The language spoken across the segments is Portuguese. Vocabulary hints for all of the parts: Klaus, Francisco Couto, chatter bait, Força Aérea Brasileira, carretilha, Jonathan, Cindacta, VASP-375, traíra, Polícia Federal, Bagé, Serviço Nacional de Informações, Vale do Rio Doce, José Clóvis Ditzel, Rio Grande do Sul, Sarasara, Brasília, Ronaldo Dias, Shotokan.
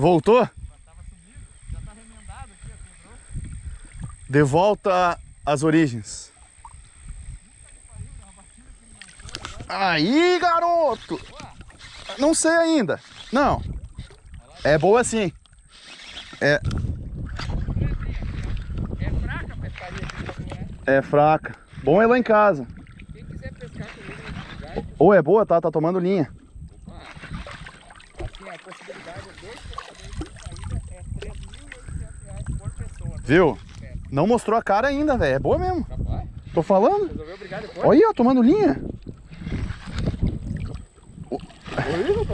Voltou? Tava subido, já tá remendado aqui, quebrou. De volta às origens. Aí, garoto! Não sei ainda. Não. É boa sim. É. É fraca a pescaria aqui, né? É fraca. Bom é lá em casa. Quem quiser pescar comigo nesse lugar. Ou é boa, tá tomando linha. Assim, a possibilidade de dois pescadores de saída é R$3.800 por pessoa. Viu? É. Não mostrou a cara ainda, velho. É boa mesmo. Capaz. Tô falando. Resolveu brigar depois? Olha aí, ó, tomando linha.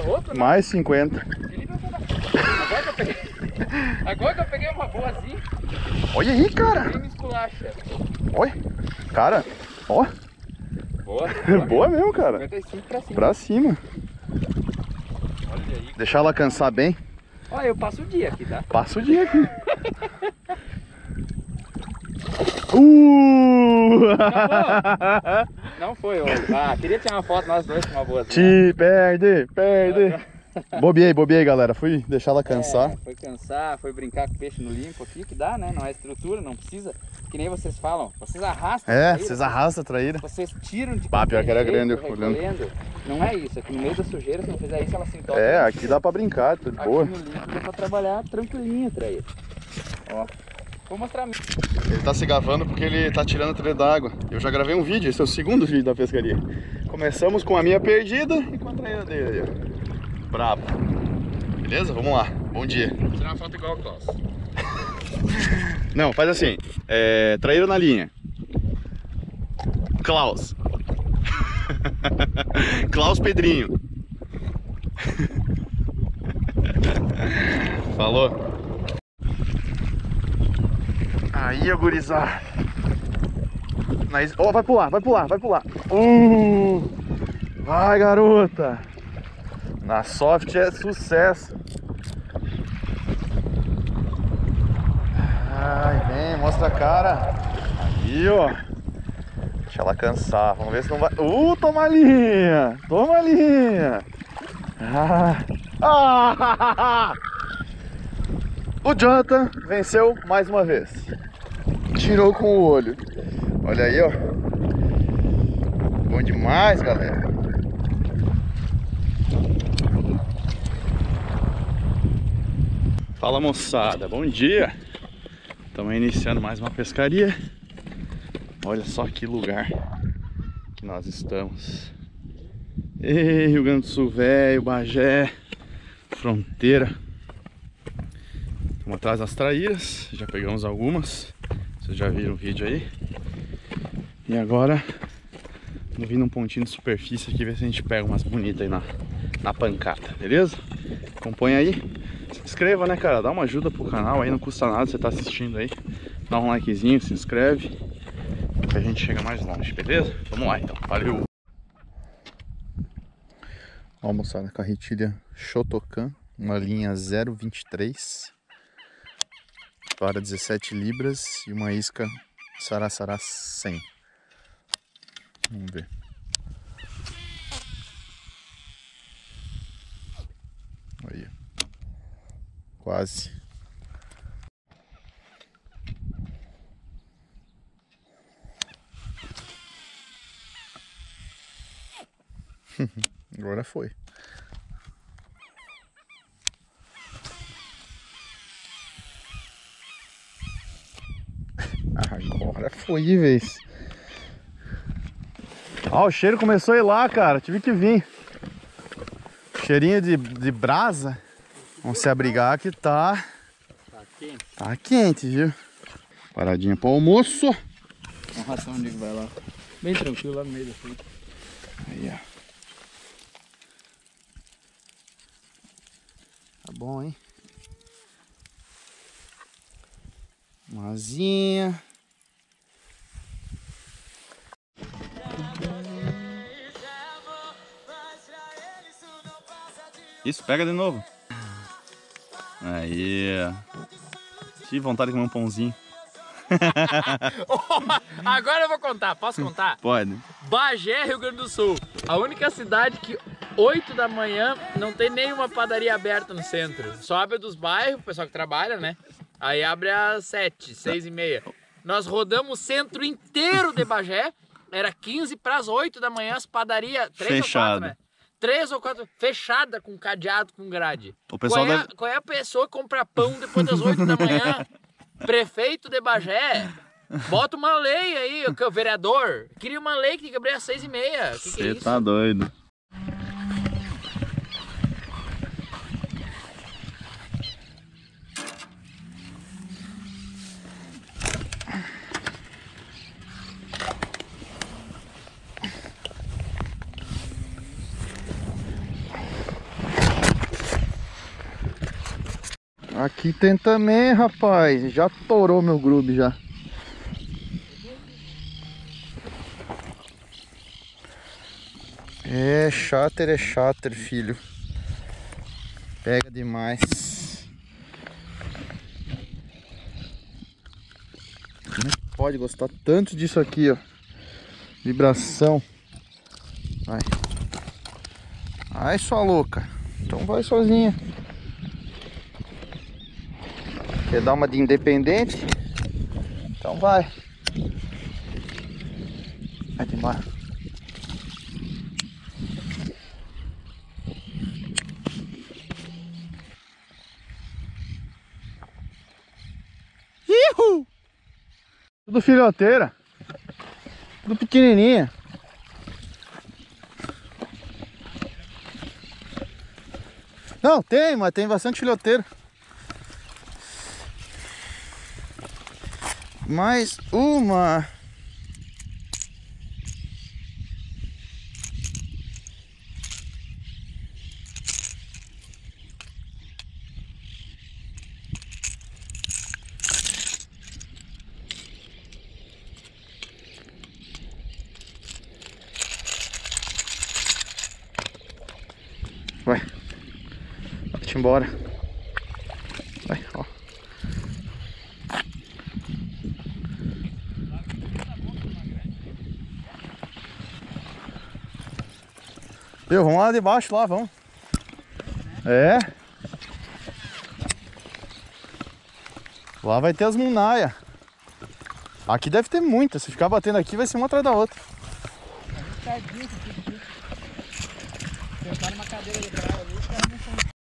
Outro, mais 50. Agora que eu peguei uma boa assim. Olha aí, cara. Olha. Cara, ó. Boa. Boa mesmo, cara. 55 pra cima. Pra cima. Olha aí. Deixar ela cansar bem. Olha, eu passo o dia aqui, tá? Passo o dia aqui. Não foi, ó. Ah, queria tirar uma foto nós dois com uma boa. Te perde. Bobiei, galera. Fui deixar ela cansar. É, foi cansar, foi brincar com peixe no limpo aqui, que dá, né? Não é estrutura, não precisa. Que nem vocês falam, vocês arrastam a traíra. É, vocês arrastam a traíra. Vocês tiram de pá, pior que era grande eu olhando. Não é isso, aqui no meio da sujeira, se não fizer isso, ela se entope. É, aqui dá pra brincar, tudo de boa. Aqui no limpo dá pra trabalhar tranquilinho a traíra. Ó. Vou mostrar. Ele tá se gavando porque ele tá tirando a trilha d'água. Eu já gravei um vídeo, esse é o segundo vídeo da pescaria. Começamos com a minha perdida e com a traíra dele. Brabo. Beleza? Vamos lá. Bom dia. Vou tirar uma foto igual o Klaus. Não, faz assim. É, traíra na linha. Klaus. Klaus Pedrinho. Falou. Aí, gurizada. Ó, oh, vai pular. Vai, garota. Na soft é sucesso. Ai, vem, mostra a cara. Aí, ó. Deixa ela cansar. Vamos ver se não vai. Toma a linha. O Jonathan venceu mais uma vez. Tirou com o olho. Olha aí, ó. Bom demais, galera. Fala, moçada. Bom dia. Estamos iniciando mais uma pescaria. Olha só que lugar que nós estamos. Ei, Rio Grande do Sul, velho, Bagé, fronteira. Estamos atrás das traíras, já pegamos algumas, vocês já viram o vídeo aí. E agora, vamos vir num pontinho de superfície aqui, ver se a gente pega umas bonitas aí na pancada, beleza? Acompanha aí, se inscreva, né, cara, dá uma ajuda pro canal aí, não custa nada, você tá assistindo aí. Dá um likezinho, se inscreve, que a gente chega mais longe, beleza? Vamos lá então, valeu! Ó, moçada, carretilha Shotokan, uma linha 0,23 para 17 libras e uma isca Sarasara 100. Vamos ver. Aí. Quase. Agora foi. Agora foi, velho. Ó, o cheiro começou a ir lá, cara. Tive que vir. Cheirinho de brasa. Vamos se abrigar que tá. Tá quente, viu? Paradinha pro almoço. Uma ração, Diego, vai lá. Bem tranquilo lá no meio da frente. Aí, ó. Tá bom, hein? Uma asinha. Isso, pega de novo. Aí. Tive vontade de comer um pãozinho. Agora eu vou contar, posso contar? Pode. Bagé, Rio Grande do Sul. A única cidade que 8 da manhã não tem nenhuma padaria aberta no centro. Só abre dos bairros, o pessoal que trabalha, né? Aí abre às 7, 6 e meia. Nós rodamos o centro inteiro de Bagé. Era 15 para as 8 da manhã, as padarias... 3 ou 4, né? 3 ou 4, fechada com cadeado, com grade. O pessoal qual é a pessoa que compra pão depois das 8 da manhã? Prefeito de Bagé, bota uma lei aí, o vereador. Queria uma lei que tem que abrir às 6h30. Você é isso? Tá doido. Aqui tem também, rapaz. Já torou meu grube já. É cháter, filho. Pega demais. Não pode gostar tanto disso aqui, ó. Vibração. Vai. Ai, sua louca. Então vai sozinha. Quer dar uma de independente? Então vai. Vai demais. Ihu! Tudo filhoteira. Tudo pequenininha. Não, tem, mas tem bastante filhoteira. Mais uma. Vai. Vai-te embora. Vai, ó. Deu, vamos lá de baixo, lá, vamos. É. Lá vai ter as munaias. Aqui deve ter muita, se ficar batendo aqui vai ser uma atrás da outra. Tadinho, tentaram uma cadeira de praia ali, os caras não são.